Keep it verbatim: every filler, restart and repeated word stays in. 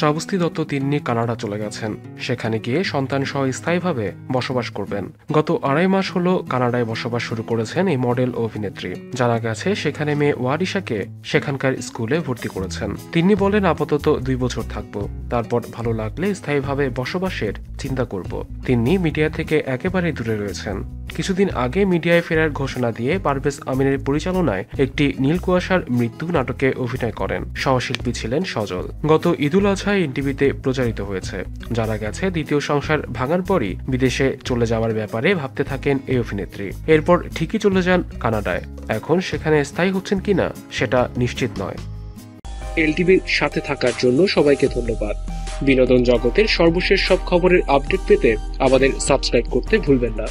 Shravasti Dutta Tinni Canada চলে গেছেন। সেখানে গিয়ে সন্তানসহ স্থায়ীভাবে বসবাস করবেন। গত আড়াই মাস হল কানাডায় বসবাস শুরু করেছেন এই মডেল অভিনেত্রী। জানা গেছে সেখানে মেয়ে ওয়ারিশাকে সেখানকার স্কুলে ভর্তি করেছেন। তিন্নি বলেন, আপাতত দুই বছর থাকব, তারপর ভালো লাগলে স্থায়ীভাবে বসবাসের চিন্তা করব। তিন্নি মিডিয়া থেকে একেবারে দূরে রয়েছেন। কিছুদিন আগে মিডিয়ায় ফেরার ঘোষণা দিয়ে পারভেজ আমিনের পরিচালনায় একটি নীলকুয়াশার মৃত্যু নাটকে অভিনয় করেন। সহশিল্পী ছিলেন সজল। গত ঈদুল আজহায় এনটিভিতে প্রচারিত হয়েছে। জানা গেছে দ্বিতীয় সংসার ভাঙার পরই বিদেশে চলে যাওয়ার ব্যাপারে ভাবতে থাকেন এই অভিনেত্রী। এরপর ঠিকই চলে যান কানাডায়। এখন সেখানে স্থায়ী হচ্ছেন কিনা সেটা নিশ্চিত নয়। এলটিভির সাথে থাকার জন্য সবাইকে ধন্যবাদ। বিনোদন জগতের সর্বশেষ সব খবরের আপডেট পেতে আমাদের সাবস্ক্রাইব করতে ভুলবেন না।